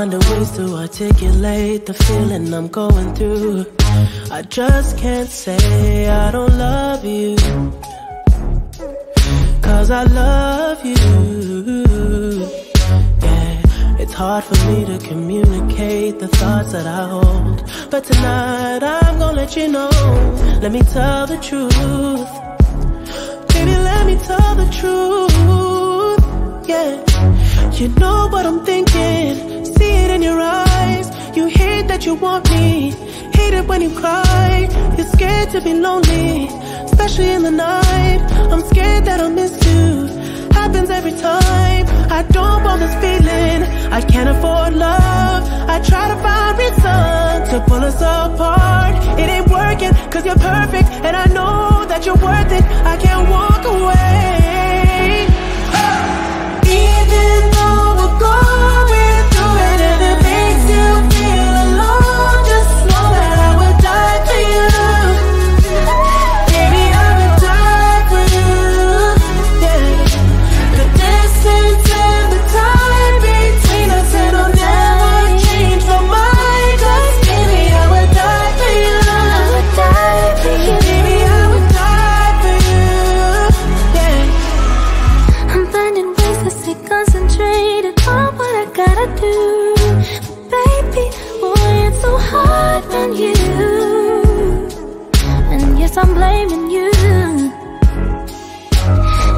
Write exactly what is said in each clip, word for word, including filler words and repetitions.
find a ways to articulate the feeling I'm going through. I just can't say I don't love you, 'cause I love you. Yeah, it's hard for me to communicate the thoughts that I hold, but tonight I'm gonna let you know. Let me tell the truth, baby, let me tell the truth. Yeah, you know what I'm thinking, see it in your eyes. You hate that you want me, hate it when you cry. You're scared to be lonely, especially in the night. I'm scared that I'll miss you, happens every time. I don't want this feeling, I can't afford love. I try to find reason to pull us apart. It ain't working, 'cause you're perfect, and I know that you're worth it. I can't walk away. Oh. Even though we're going through it and it makes you feel alone, just know that I would die for you. I'm blaming you,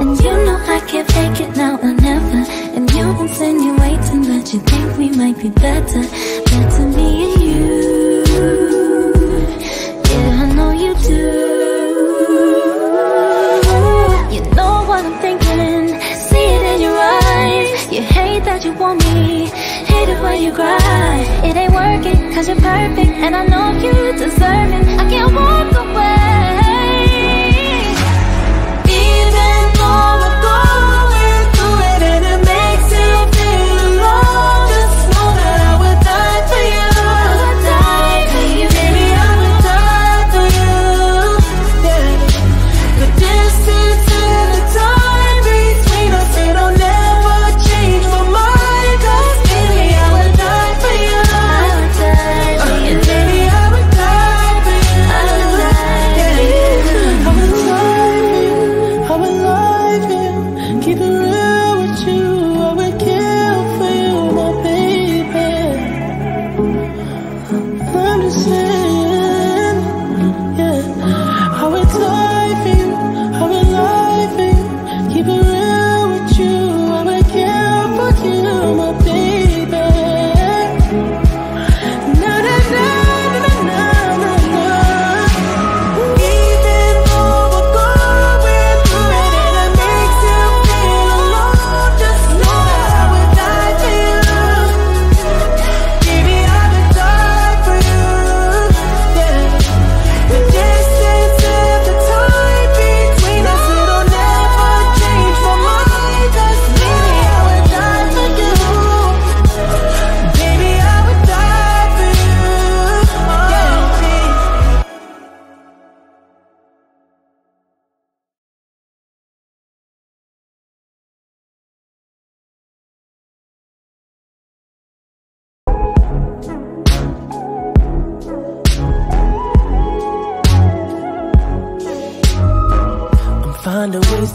and you know I can't fake it now or never. And you insinuating that you think we might be better, better me and you. Yeah, I know you do. You know what I'm thinking, see it in your eyes. You hate that you want me, hate it when you cry. It ain't working, 'cause you're perfect, and I know you deserve it. I can't walk away.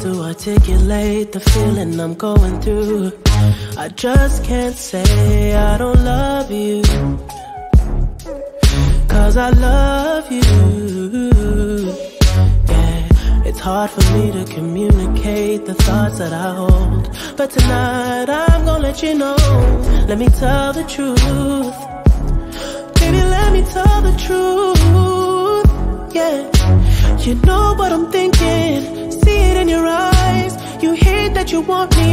To articulate the feeling I'm going through, I just can't say I don't love you, 'cause I love you. Yeah, it's hard for me to communicate the thoughts that I hold, but tonight I'm gonna let you know. Let me tell the truth, baby, let me tell the truth. Yeah, you know what I'm thinking, see it in your eyes. You hate that you want me,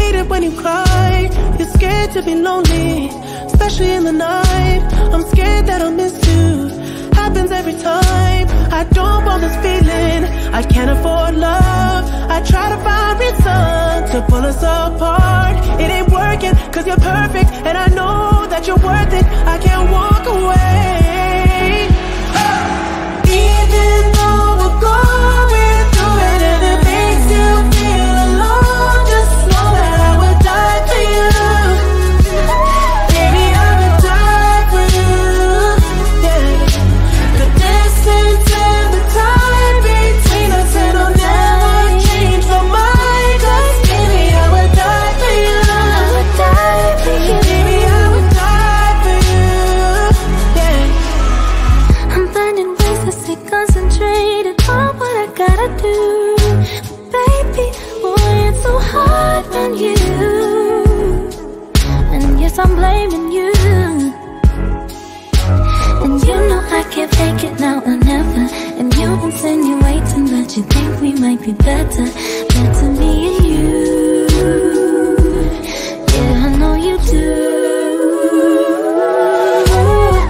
hate it when you cry. You're scared to be lonely, especially in the night. I'm scared that I'll miss you, happens every time. I don't want this feeling, I can't afford love. I try to find reason to pull us apart. It ain't working, 'cause you're perfect, and I know that you're worth it. I can't walk away. Oh. Even though we're going and it makes you feel alone, just know that I would die for you. Baby, fighting, but you think we might be better, better me and you. Yeah, I know you do.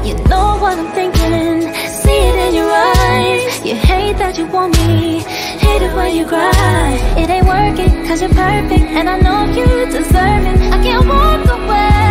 You know what I'm thinking, see it in your eyes. You hate that you want me, hate it when you cry. It ain't working, cause you're perfect, and I know you deserve it. I can't walk away.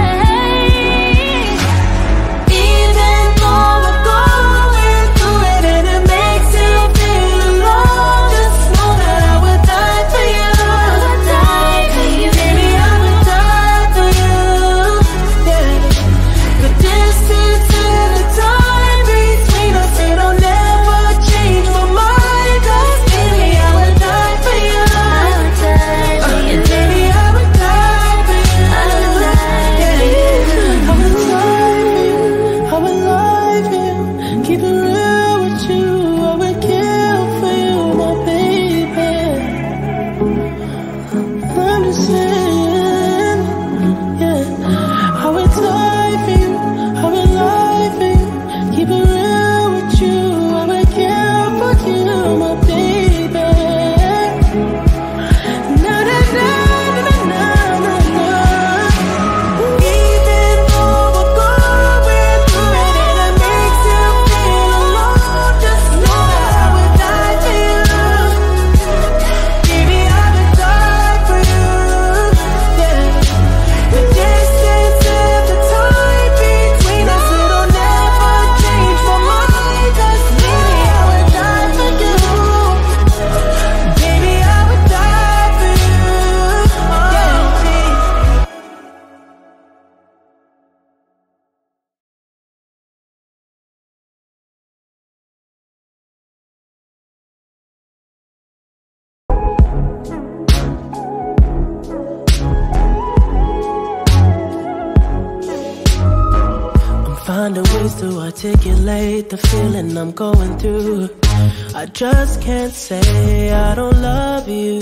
To articulate the feeling I'm going through, I just can't say I don't love you,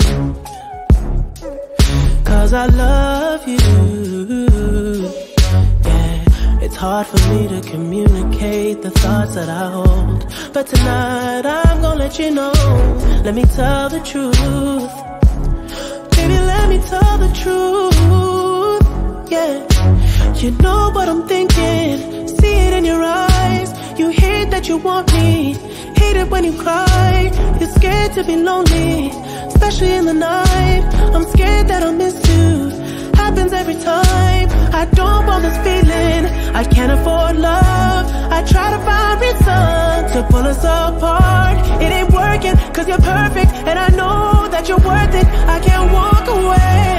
cause I love you. Yeah, it's hard for me to communicate the thoughts that I hold, but tonight I'm gonna let you know. Let me tell the truth, baby, let me tell the truth. Yeah, you know what I'm thinking, see it in your eyes. You hate that you want me, hate it when you cry. You're scared to be lonely, especially in the night. I'm scared that I'll miss you, happens every time. I don't want this feeling, I can't afford love. I try to find reason to pull us apart. It ain't working, cause you're perfect, and I know that you're worth it. I can't walk away.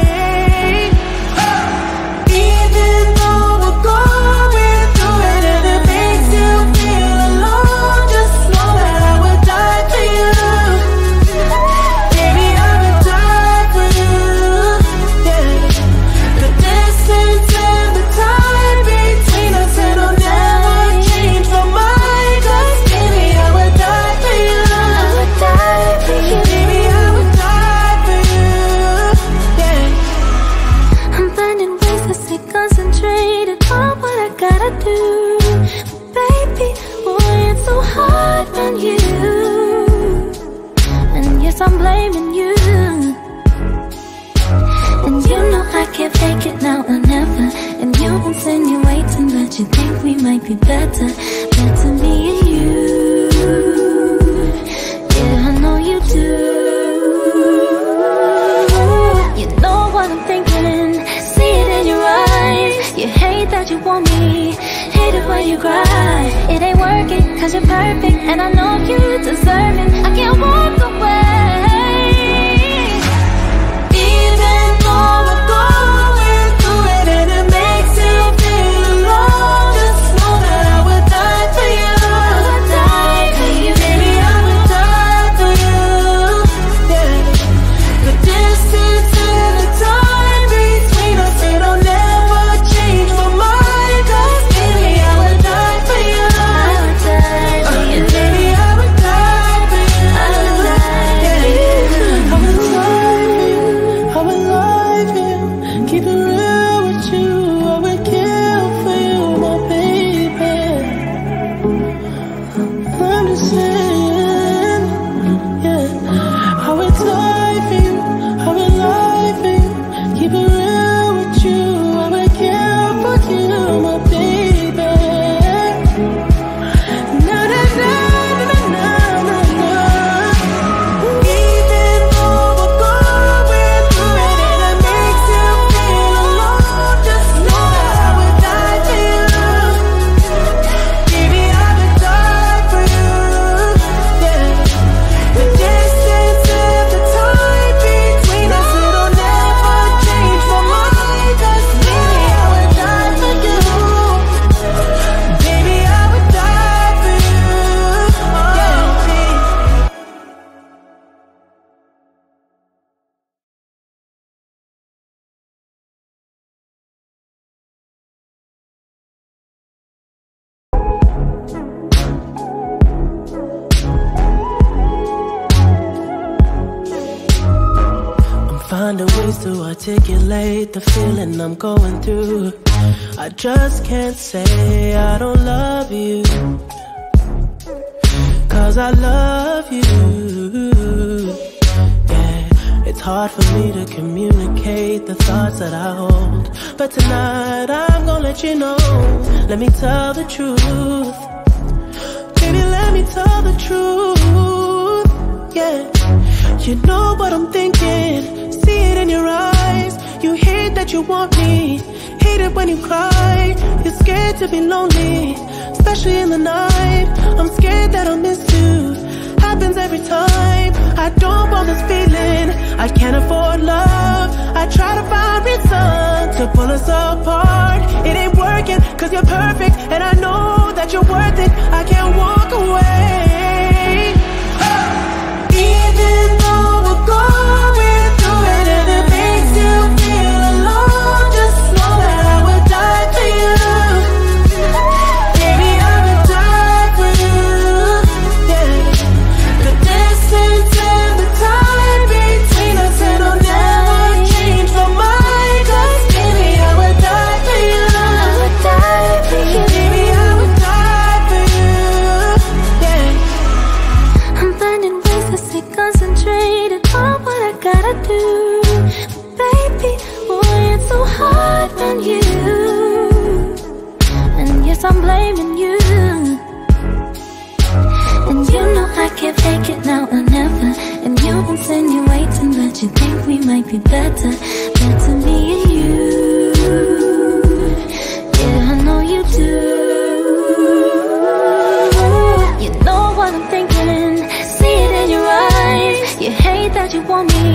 find a ways to articulate the feeling I'm going through. I just can't say I don't love you, 'cause I love you. Yeah, it's hard for me to communicate the thoughts that I hold, but tonight I'm gonna let you know. Let me tell the truth, baby, let me tell the truth. Yeah, you know what I'm thinking, see it in your eyes. You hate that you want me, hate it when you cry. You're scared to be lonely, especially in the night. I'm scared that I'll miss you, happens every time. I don't want this feeling, I can't afford love. I try to find reason to pull us apart. It ain't working, 'cause you're perfect, and I know that you're worth it. I can't walk away. Oh. Even though we're going I'm blaming you, and you know I can't fake it now or never. And you insinuating that you think we might be better, better me and you. Yeah, I know you do. You know what I'm thinking, see it in your eyes. You hate that you want me,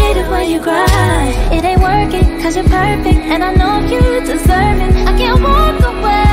hate it when you cry. It ain't working, 'cause you're perfect, and I know you deserve it. I can't walk away.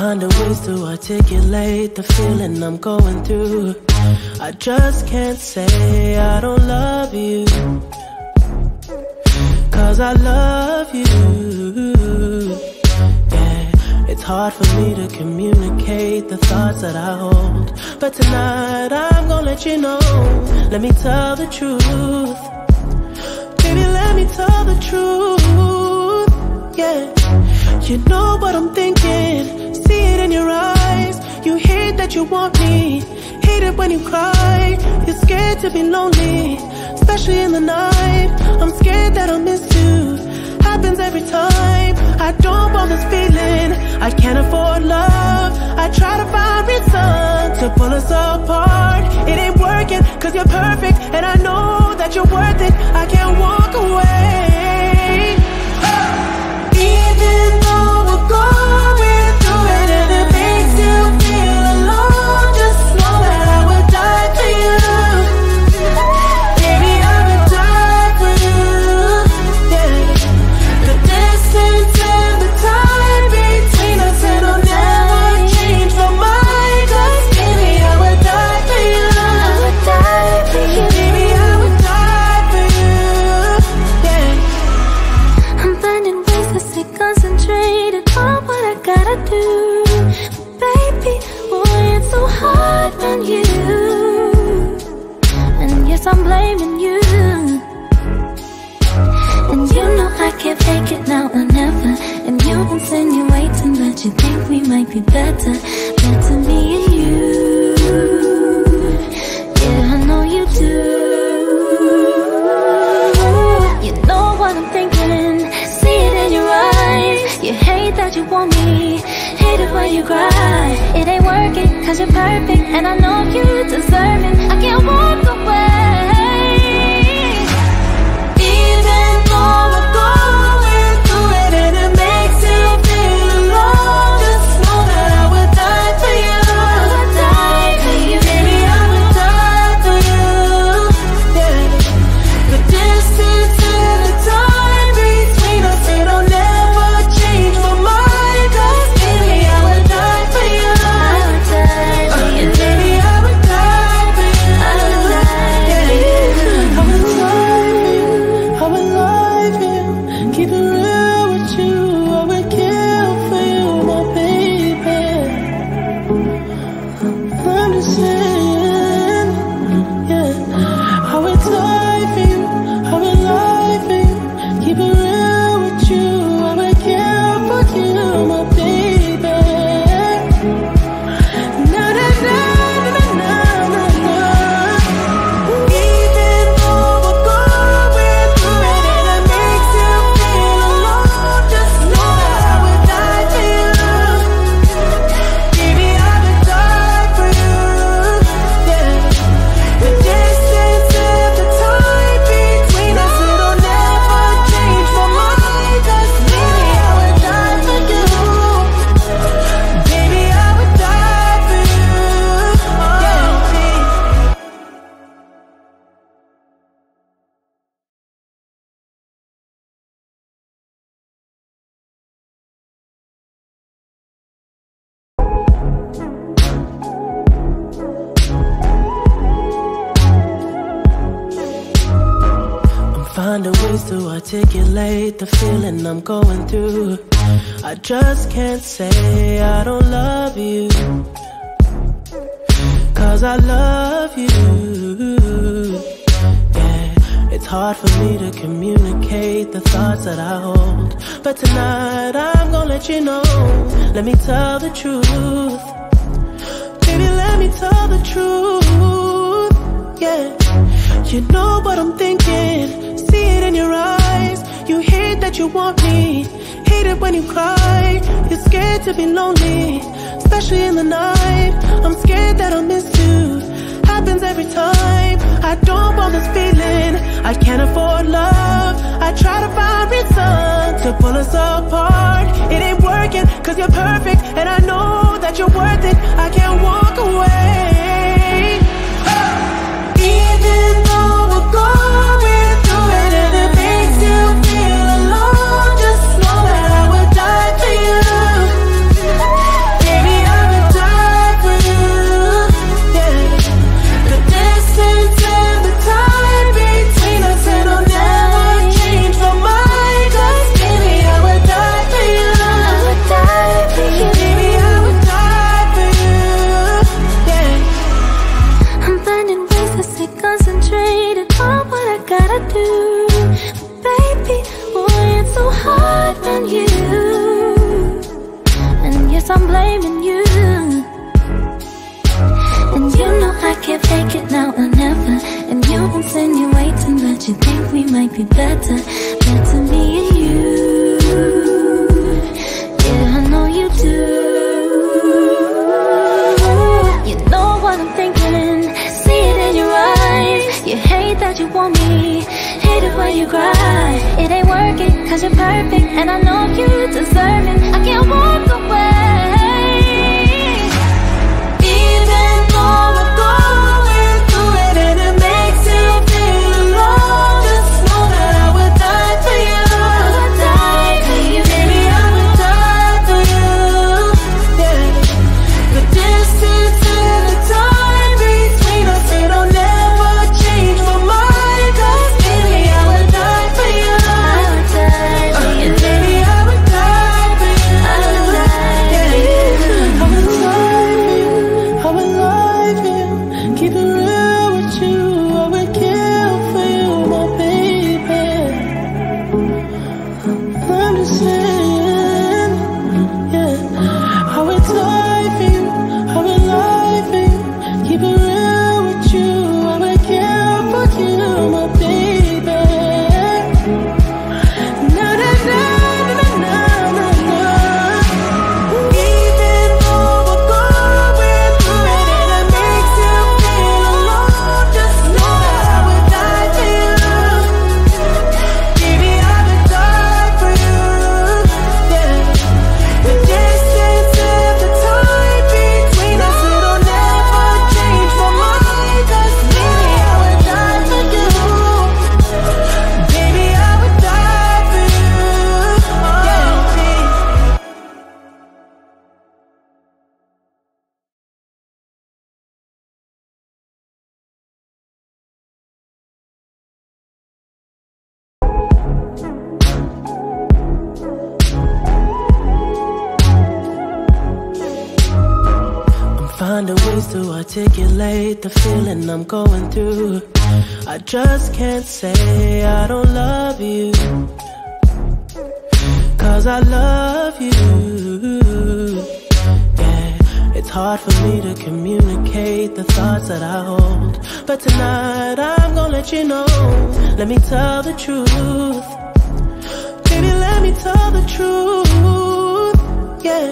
Finding ways to articulate the feeling I'm going through. I just can't say I don't love you, 'cause I love you. Yeah, it's hard for me to communicate the thoughts that I hold, but tonight I'm gonna let you know. Let me tell the truth, baby, let me tell the truth. Yeah, you know what I'm thinking, see it in your eyes. You hate that you want me, hate it when you cry. You're scared to be lonely, especially in the night. I'm scared that I'll miss you, happens every time. I don't want this feeling, I can't afford love. I try to find reason to pull us apart. It ain't working, 'cause you're perfect, and I know that you're worth it. I can't walk away. Oh. Even though we're going alone, just know that I would die for you. Baby, 'cause you're perfect, and I know you deserve it. I can't walk away, even though we're going through it and it makes you feel alone. Just know that I would die for you, I would die for you, baby, I would die for you. Yeah. The distance and the time between us, it'll never change my mind. 'Cause baby, I would die for you, I would die for you, baby, I would die for you, I would die for you. I'm in love with you, I'm in love with you. Keep it real with you, I would kill for you, my baby. I'm just saying, yeah, I would die for you, I would lie for you. Keep it real with you, I would kill for you, my baby. Na na na na na na na. Even though we're going through it and it makes you feel alone, just know that I would die for you, baby, I would die for you. Yeah. The distance and the time between us, it'll never change my mind. 'Cause baby, I would die for you. Baby, I would die for you. Yeah. I'm finding ways to articulate the feeling I'm going through. I just can't say I don't love you, 'cause I love you. Yeah, it's hard for me to communicate the thoughts that I hold, but tonight I'm gonna let you know. Let me tell the truth, baby, let me tell the truth. Yeah, you know what I'm thinking, see it in your eyes. You hate that you want me, hate it when you cry. You're scared to be lonely, especially in the night. I'm scared that I'll miss you, happens every time. I don't want this feeling, I can't afford love. I try to find reason to pull us apart. It ain't working, 'cause you're perfect, and I know that you're worth it. I can't walk away. Even though we're going through it and it makes you feel alone, just know that I would die for you, baby, I would die for you. Yeah. The distance and the time between us, it'll never change my mind. 'Cause baby, I would die for you, I would die for you, baby, I would die for you. Yeah. I'm finding ways to stay concentrated on what I gotta do. Baby, boy, it's so hard when you, and yes, I'm blaming you. And you know I can't fake it now or never. And you insinuating that you think we might be better, better me and you. Yeah, I know you do. You know what I'm thinking, see it in your eyes. You hate that you want me, hate it when you cry. It ain't working, 'cause you're perfect, and I know you deserve it. I can't walk away. Even though we're going through it and it makes you feel alone, just know that I would die for you, I would die for you, baby, I would die for you. Yeah. The distance and the time between us, it'll never change my mind. 'Cause baby, I would die for you, I would die for you, baby, I would die for you, I would die for you. I'm in love with you, I'm in love with you. ways to articulate the feeling I'm going through. I just can't say I don't love you, 'cause I love you. Yeah, it's hard for me to communicate the thoughts that I hold, but tonight I'm gonna let you know. Let me tell the truth, baby, let me tell the truth. Yeah,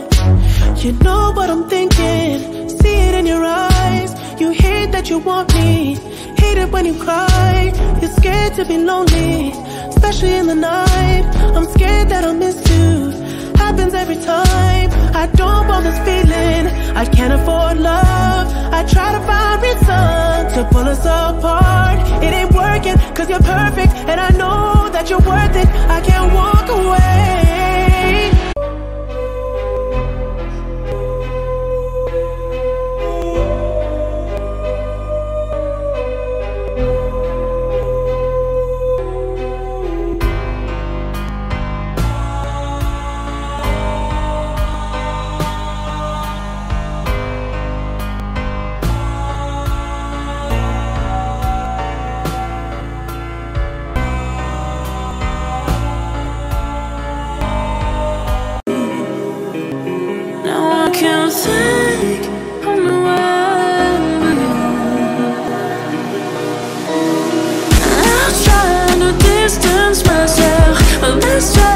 you know what I'm thinking, see it in your eyes. You hate that you want me, hate it when you cry. You're scared to be lonely, especially in the night. I'm scared that I'll miss you, happens every time. I don't want this feeling, I can't afford love. I try to find reason to pull us apart. It ain't working, 'cause you're perfect, and I know that you're worth it. I can't walk away. Myself, I'm trying to distance myself, but myself.